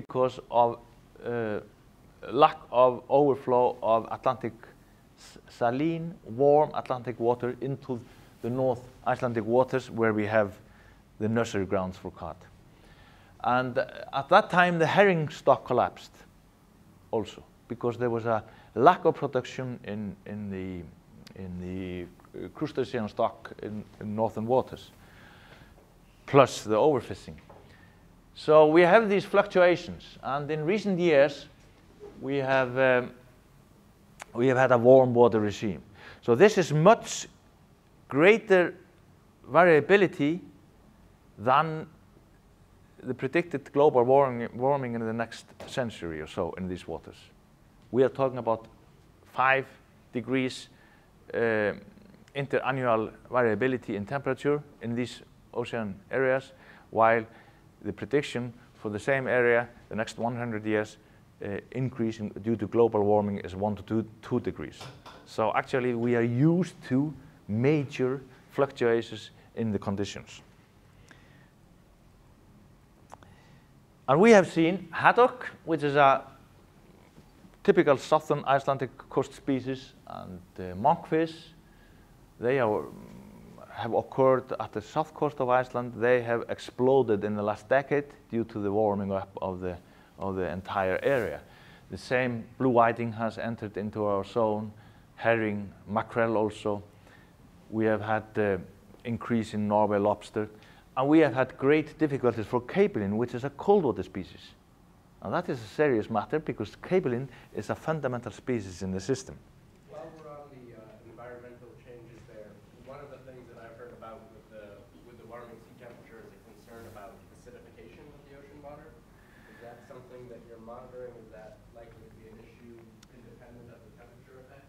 because of lack of overflow of Atlantic saline, warm Atlantic water into the North Icelandic waters where we have the nursery grounds for cod. And at that time the herring stock collapsed also because there was a lack of production in the crustacean stock in northern waters, plus the overfishing. So we have these fluctuations, and in recent years we have had a warm water regime. So this is much greater variability than the predicted global warming in the next century or so in these waters. We are talking about 5 degrees interannual variability in temperature in these ocean areas, while the prediction for the same area the next 100 years increase due to global warming is 1 to 2 degrees. So actually we are used to major fluctuations in the conditions. And we have seen haddock, which is a typical southern Icelandic coast species, and monkfish. They have occurred at the south coast of Iceland. They have exploded in the last decade due to the warming up of the entire area. The same blue whiting has entered into our zone, herring, mackerel also. We have had increase in Norway lobster, and we have had great difficulties for capelin, which is a cold water species. And that is a serious matter because capelin is a fundamental species in the system. While we're on the environmental changes there, one of the things that I've heard about with the warming sea temperature is a concern about acidification of the ocean water. Is that something that you're monitoring? Is that likely to be an issue independent of the temperature effect?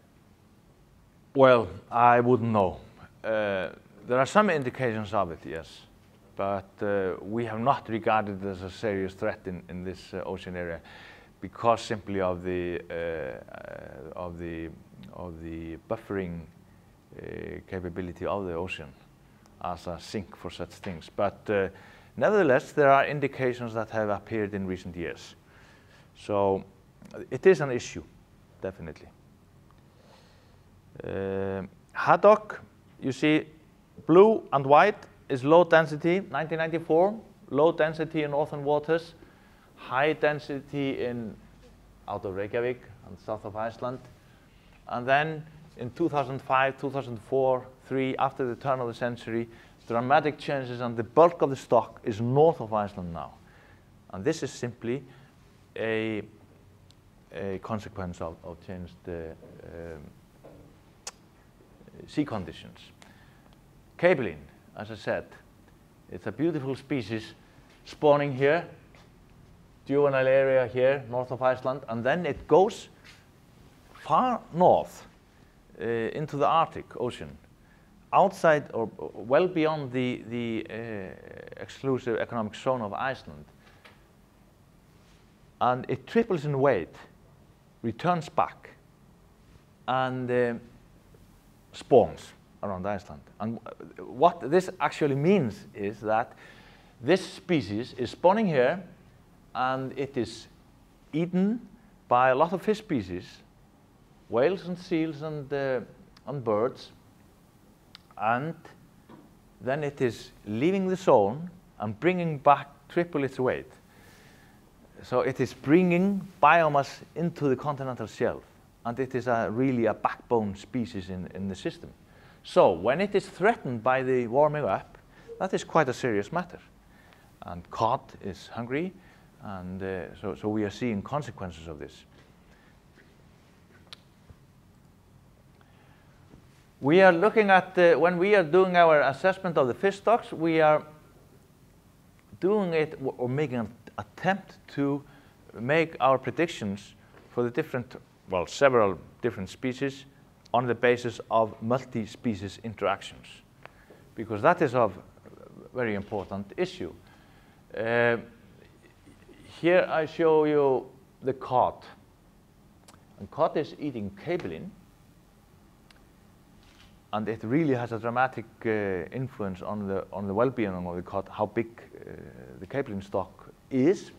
Well, I wouldn't know. There are some indications of it, yes. But we have not regarded it as a serious threat in this ocean area because simply of the buffering capability of the ocean as a sink for such things. But nevertheless, there are indications that have appeared in recent years. So it is an issue, definitely. Haddock, you see blue and white, is low density, 1994, low density in northern waters, high density in out of Reykjavik and south of Iceland. And then in 2005, 2004, 3, after the turn of the century, dramatic changes, and the bulk of the stock is north of Iceland now. And this is simply a consequence of changed sea conditions. Capelin, as I said, it's a beautiful species spawning here, juvenile area here, north of Iceland, and then it goes far north into the Arctic Ocean, outside or well beyond the exclusive economic zone of Iceland. And it triples in weight, returns back, and spawns around Iceland. And what this actually means is that this species is spawning here, and it is eaten by a lot of fish species, whales and seals and birds, and then it is leaving the zone and bringing back triple its weight. So it is bringing biomass into the continental shelf, and it is really a backbone species in the system. So when it is threatened by the warming up, that is quite a serious matter. And cod is hungry, and so we are seeing consequences of this. We are looking at, when we are doing our assessment of the fish stocks, we are doing it or making an attempt to make our predictions for the different, well, several different species, on the basis of multi-species interactions, because that is a very important issue. Here I show you the cod, and cod is eating capelin, and it really has a dramatic influence on the well-being of the cod, how big the capelin stock is.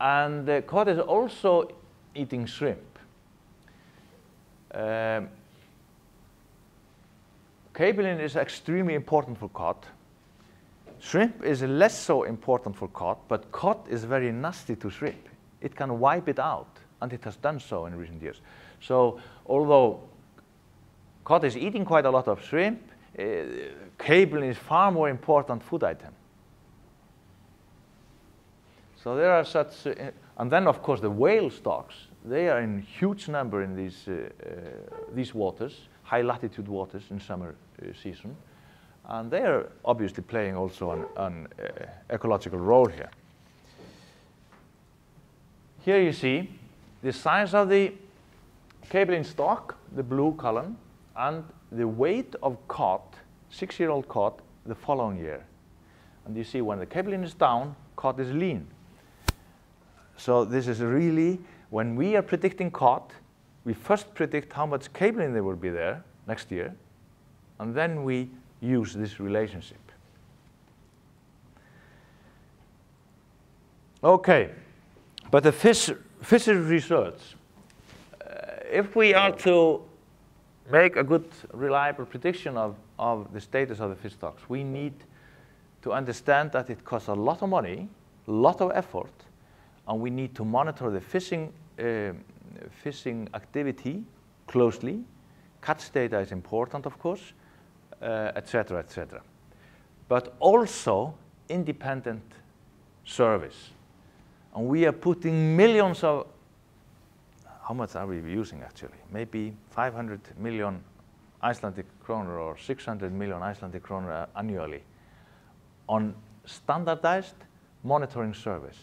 And the cod is also eating shrimp. Capelin is extremely important for cod. Shrimp is less so important for cod, but cod is very nasty to shrimp. It can wipe it out, and it has done so in recent years. So although cod is eating quite a lot of shrimp, capelin is far more important food item. So there are such, and then of course the whale stocks, they are in huge number in these waters, high latitude waters in summer season, and they are obviously playing also an ecological role here. Here you see the size of the capelin stock, the blue column, and the weight of cod, 6-year-old cod, the following year. And you see when the capelin is down, cod is lean. So this is really, when we are predicting cod, we first predict how much capelin there will be there next year, and then we use this relationship. Okay, but the fishery research, if we are to make a good, reliable prediction of the status of the fish stocks, we need to understand that it costs a lot of money, a lot of effort, and we need to monitor the fishing activity closely. Catch data is important, of course, etc., etc. But also independent service. And we are putting millions of, how much are we using actually? Maybe 500 million Icelandic kroner or 600 million Icelandic kroner annually on standardized monitoring service.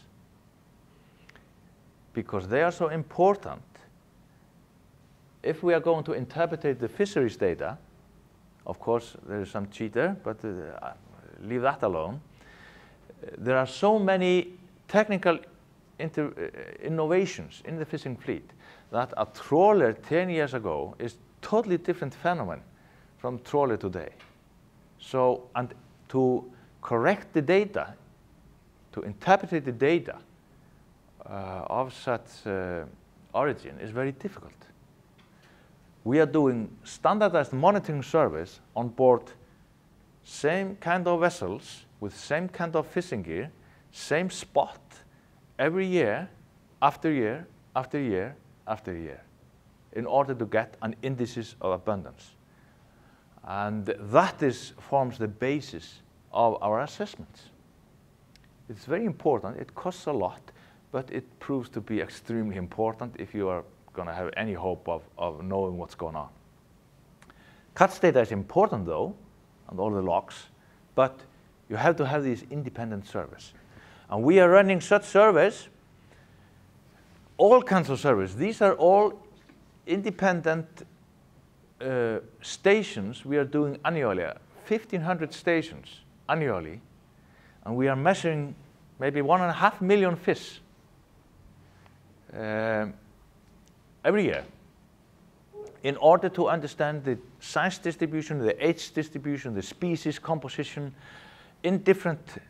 Because they are so important, if we are going to interpret the fisheries data, of course there is some cheat there, but leave that alone. There are so many technical innovations in the fishing fleet that a trawler 10 years ago is totally different phenomenon from trawler today. So, and to correct the data, to interpret the data of such origin is very difficult. We are doing standardized monitoring service on board same kind of vessels with same kind of fishing gear, same spot every year, after year, after year, after year, in order to get an indices of abundance. And that forms the basis of our assessments. It's very important, it costs a lot, but it proves to be extremely important if you are going to have any hope of knowing what's going on. Catch data is important though, and all the logs, but you have to have these independent surveys. And we are running such surveys, all kinds of surveys. These are all independent stations we are doing annually, 1,500 stations annually, and we are measuring maybe 1.5 million fish every year, in order to understand the size distribution, the age distribution, the species composition in different